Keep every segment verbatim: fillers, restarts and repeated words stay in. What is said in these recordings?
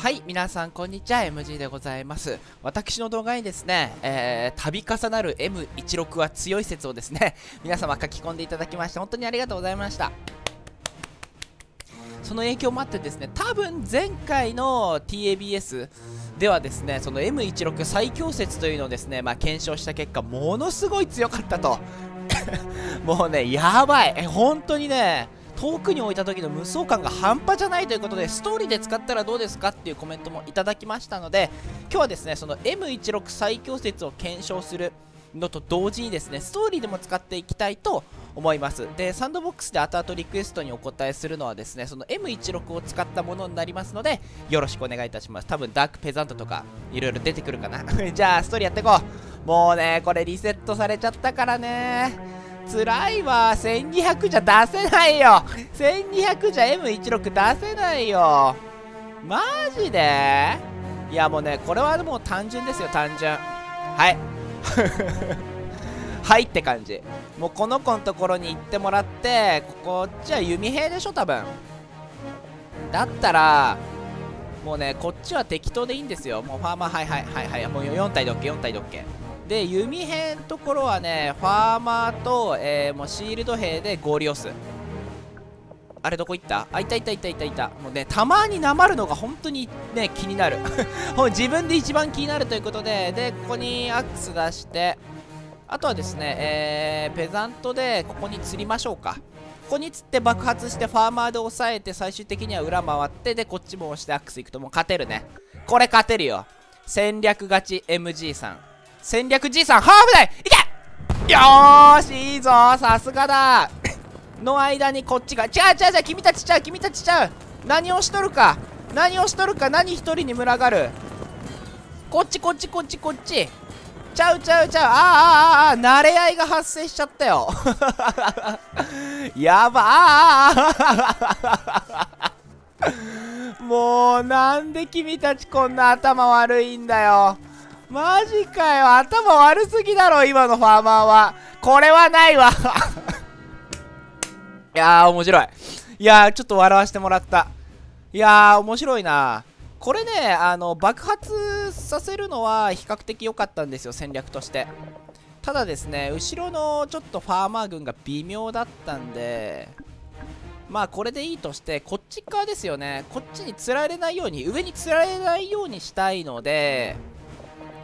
はい、皆さんこんにちは、エムジー でございます。私の動画にですね、えー、度重なる エムじゅうろく は強い説をですね、皆様書き込んでいただきまして、本当にありがとうございました。その影響もあってですね、多分前回の ティーエービーエス ではですね、その エムじゅうろく 最強説というのをですね、まあ、検証した結果、ものすごい強かったと。もうね、やばい。え、本当にね、遠くに置いた時の無双感が半端じゃないということで、ストーリーで使ったらどうですかっていうコメントもいただきましたので、今日はですね、その エムじゅうろく 最強説を検証するのと同時にですね、ストーリーでも使っていきたいと思います。で、サンドボックスで後々リクエストにお答えするのはですね、その エムじゅうろく を使ったものになりますので、よろしくお願いいたします。多分ダークペザントとかいろいろ出てくるかな。じゃあストーリーやっていこう。もうね、これリセットされちゃったからね、つらいわ。せんにひゃくじゃ出せないよ。せんにひゃくじゃ エムじゅうろく 出せないよ。マジで。いや、もうね、これはもう単純ですよ、単純。はい。はいって感じ。もうこの子のところに行ってもらって、こっちは弓兵でしょ多分。だったらもうね、こっちは適当でいいんですよ。もうファーマー、はいはいはいはい、もうよん体で OK、 よん体で OKで、弓兵のところはね、ファーマーと、えー、もうシールド兵でゴーリオス。あれどこ行った？あ、いたいたいたいたいた。もうね、たまになまるのが本当にね、気になる。自分で一番気になるということで、で、ここにアックス出して、あとはですね、えー、ペザントでここに釣りましょうか。ここに釣って爆発してファーマーで抑えて、最終的には裏回って、で、こっちも押してアックス行くともう勝てるね。これ勝てるよ。戦略勝ち エムジー さん。戦略 G さん、はあ、危ない。いけよーし、いいぞー、さすがだー。の間にこっちが、違う違う違う、君たちちゃう、君たちちゃう。何をしとるか、何をしとるか、何一人に群がる。こっちこっちこっちこっち。ちゃうちゃうちゃう、あああああ、慣れ合いが発生しちゃったよ。やばあ。もう、なんで君たちこんな頭悪いんだよ。マジかよ、頭悪すぎだろ今のファーマーは。これはないわ。いやー面白い。いやーちょっと笑わせてもらった。いやー面白いなこれね。あの爆発させるのは比較的良かったんですよ、戦略として。ただですね、後ろのちょっとファーマー軍が微妙だったんで、まあこれでいいとして、こっち側ですよね。こっちに釣られないように、上に釣られないようにしたいので、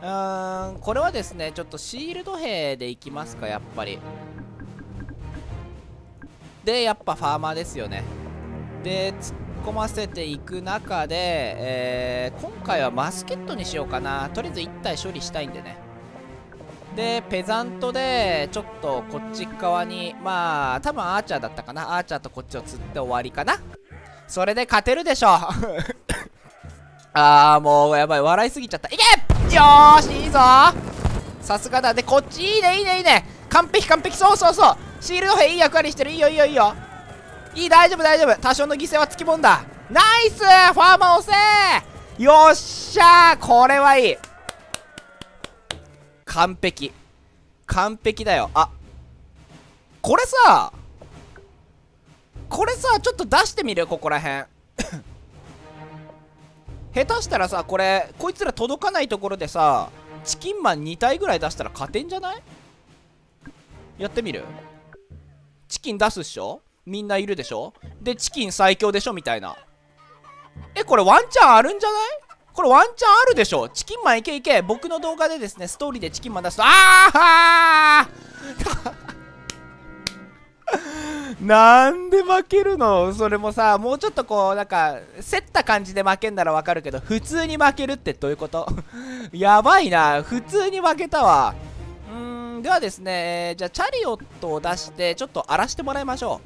うーん、これはですね、ちょっとシールド兵でいきますか、やっぱり。で、やっぱファーマーですよね。で、突っ込ませていく中で、えー、今回はマスケットにしようかな。とりあえずいち体処理したいんでね。で、ペザントで、ちょっとこっち側に、まあ、多分アーチャーだったかな。アーチャーとこっちを釣って終わりかな。それで勝てるでしょ。あー、もうやばい、笑いすぎちゃった。いけ！よーし、いいぞー、さすがだ。で、こっちいいねいいねいいね、完璧完璧、そうそうそう、シールド兵いい役割してる。いいよいいよいいよ、いい、大丈夫大丈夫、多少の犠牲はつきもんだ。ナイス、ファーマー押せー、よっしゃー、これはいい、完璧完璧だよ。あ、これさ、これさ、ちょっと出してみる、ここらへん。下手したらさ、これこいつら届かないところでさ、チキンマンに体ぐらい出したら勝てんじゃない？やってみる？チキン出すっしょ、みんないるでしょ、でチキン最強でしょみたいな。え、これワンチャンあるんじゃない？これワンチャンあるでしょ。チキンマンいけいけ。僕の動画でですね、ストーリーでチキンマン出すと、ああなんで負けるの？それもさ、もうちょっとこう、なんか、競った感じで負けんならわかるけど、普通に負けるってどういうこと？やばいな。普通に負けたわ。うーん、ではですね、じゃあ、チャリオットを出して、ちょっと荒らしてもらいましょ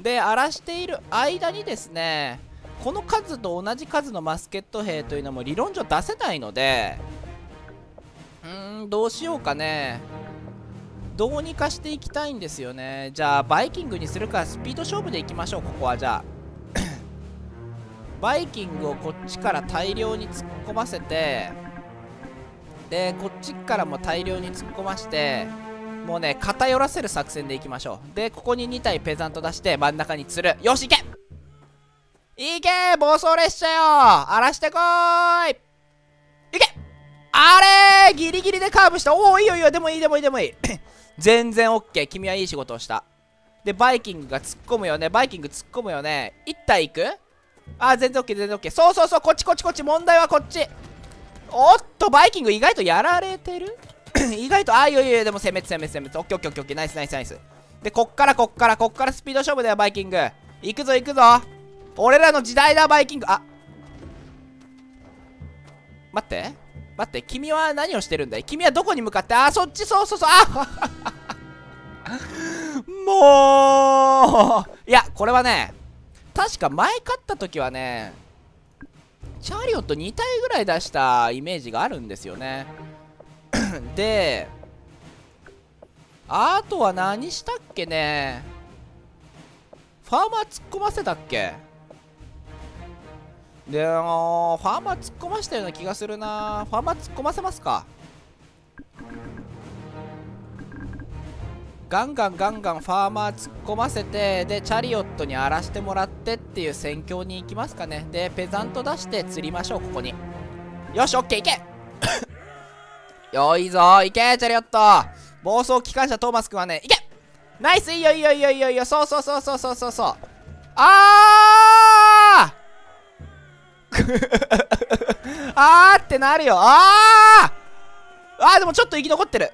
う。で、荒らしている間にですね、この数と同じ数のマスケット兵というのも理論上出せないので、うーん、どうしようかね。どうにかしていきたいんですよね。じゃあバイキングにするか、スピード勝負でいきましょう、ここは。じゃあバイキングをこっちから大量に突っ込ませて、でこっちからも大量に突っ込まして、もうね、偏らせる作戦でいきましょう。でここにに体ペザント出して、真ん中に釣る。よし、いけいけー、暴走列車よ、荒らしてこーい。いけ、あれー、ギリギリでカーブした。おお、いいよいいよ、でもいいでもいいでもいい。全然オッケー、君はいい仕事をした。で、バイキングが突っ込むよね、バイキング突っ込むよね。いち体いく？あー、全然オッケー、全然オッケー。そうそうそう、こっちこっちこっち、問題はこっち。おっと、バイキング意外とやられてる意外と、あー、いいよいいよ、でも攻めて攻めて攻めて。オッケーオッケーオッケーオッケー、ナイスナイスナイス。で、こっからこっからこっからスピード勝負だよ、バイキング。行くぞ行くぞ。俺らの時代だ、バイキング。あ、待って待って、君は何をしてるんだい、君はどこに向かって、あー、そっち、そうそうそう、あもういや、これはね、確か前勝った時はね、チャリオットに体ぐらい出したイメージがあるんですよね。で、あとは何したっけね、ファーマー突っ込ませたっけ。で、あのー、ファーマー突っ込ましたような気がするな。ファーマー突っ込ませますか。ガンガンガンガンファーマー突っ込ませて、でチャリオットに荒らしてもらってっていう戦況に行きますかね。でペザント出して釣りましょう。ここによし、オッケー、いけよいぞ、いけチャリオット。暴走機関車トーマスくんはね、いけ、ナイス、いいよいいよいいよいいよ、そうそうそうそうそうそうそう、あーあーってなるよ。あーあー、でもちょっと生き残ってる。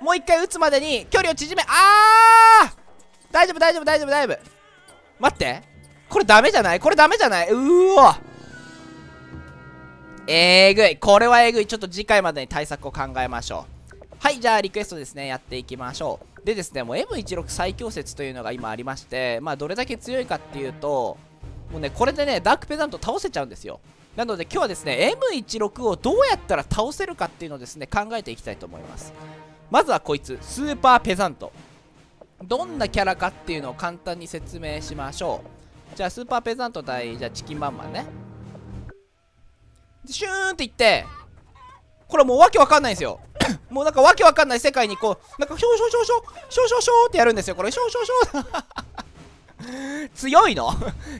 もう一回撃つまでに距離を縮め、あー、大丈夫大丈夫大丈夫大丈夫。待って、これダメじゃない、これダメじゃない、うお、えぐい、これはえぐい。ちょっと次回までに対策を考えましょう。はい、じゃあリクエストですね、やっていきましょう。でですね、もう エムじゅうろく 最強説というのが今ありまして、まあどれだけ強いかっていうと、もうね、これでね、ダークペザント倒せちゃうんですよ。なので今日はですね、 エムじゅうろく をどうやったら倒せるかっていうのをですね、考えていきたいと思います。まずはこいつ、スーパーペザント。どんなキャラかっていうのを簡単に説明しましょう。じゃあスーパーペザント対、じゃあチキンバンマンね。シューンっていって、これもうわけわかんないんですよ。もうなんかわけわかんない世界にこう、なんかショーショーショーショーショーショーってやるんですよ。これショーショーショー強いの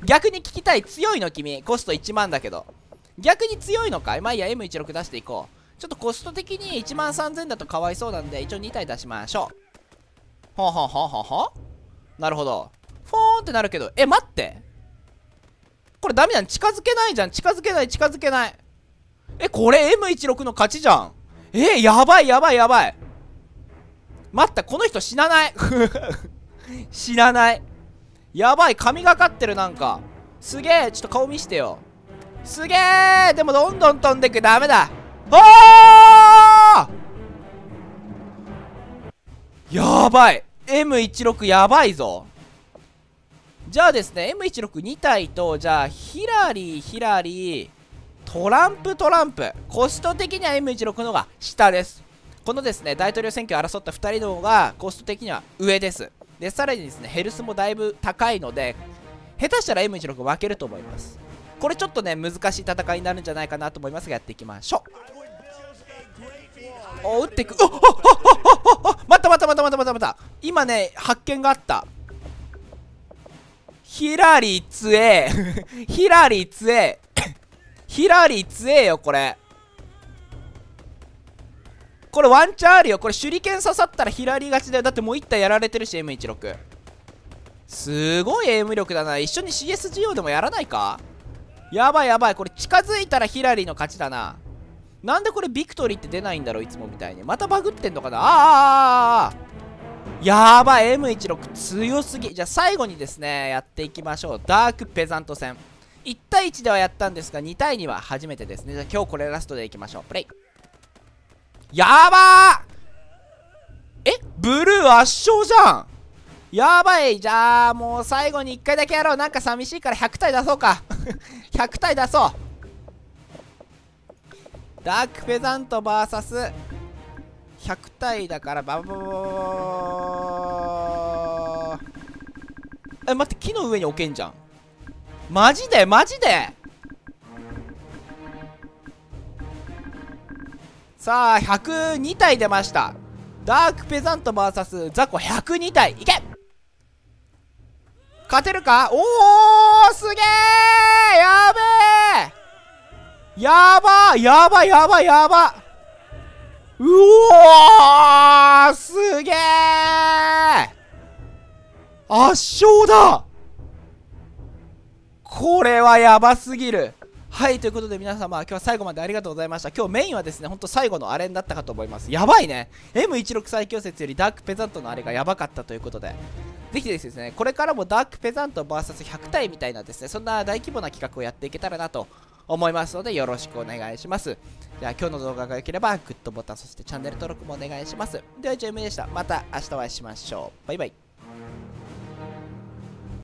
逆に聞きたい、強いの君。コストいちまんだけど逆に強いのかい。まあいいや、 エムじゅうろく 出していこう。ちょっとコスト的にいちまんさんぜんだとかわいそうなんで、一応に体出しましょう。ほんほんほんほんほん、なるほど。フォーンってなるけど、え、待って、これダメじゃん、近づけないじゃん、近づけない近づけない。え、これ エムじゅうろく の勝ちじゃん。え、やばいやばいやばい。待った、この人死なない死なない、やばい、神がかってる、なんかすげえ。ちょっと顔見してよ、すげえ。でもどんどん飛んでく、ダメだ。あー、やばい、 エムじゅうろく やばいぞ。じゃあですね、 エムじゅうろくに 体と、じゃあヒラリーヒラリートランプトランプ、コスト的には エムじゅうろく のが下です。このですね、大統領選挙を争ったふたりの方がコスト的には上です。で、さらにですね、ヘルスもだいぶ高いので、下手したら エムじゅうろく 負けると思います。これちょっとね、難しい戦いになるんじゃないかなと思いますが、やっていきましょう。お、打っていく。おっおっおっおっ、またまたまたまたまたまた。今ね、発見があった。ヒラリー強え。ヒラリー強え。ヒラリー強えよ、これ。これワンチャンあるよ。これ手裏剣刺さったらヒラリー勝ちだよ。だってもういち体やられてるし、 エムじゅうろく すごいエイム力だな。一緒に シーエスジーオー でもやらないか。やばいやばい、これ近づいたらヒラリーの勝ちだな。なんでこれビクトリーって出ないんだろう、いつもみたいに。またバグってんのかな。ああああ、やばい、 エムじゅうろく 強すぎ。じゃあ最後にですね、やっていきましょう。ダークペザント戦、いち対いちではやったんですが、に対には初めてですね。じゃあ今日これラストでいきましょう。プレイ。やばー、え、ブルー圧勝じゃん。やばい。じゃあもう最後にいっかいだけやろう。なんか寂しいからひゃく体出そうかひゃく体出そう。ダークペザント ブイエスひゃく 体だから、バババババ。え、待って、木の上に置けんじゃん。マジでマジで。さあ、ひゃくに体出ました。ダークペザント ブイエス ザコひゃくに体、いけ。勝てるか。おおすげえ、やべえ、やばやばやばやば、うおーすげえ、圧勝だ。これはやばすぎる。はい、ということで皆様、今日は最後までありがとうございました。今日メインはですね、ほんと最後のアレンだったかと思います。やばいね。エムじゅうろく 最強説よりダークペザントのあれがやばかったということで、ぜひですね、これからもダークペザント ブイエスひゃく 体みたいなですね、そんな大規模な企画をやっていけたらなと思いますので、よろしくお願いします。では、今日の動画が良ければ、グッドボタン、そしてチャンネル登録もお願いします。では、以上、エムジー でした。また明日お会いしましょう。バイバイ。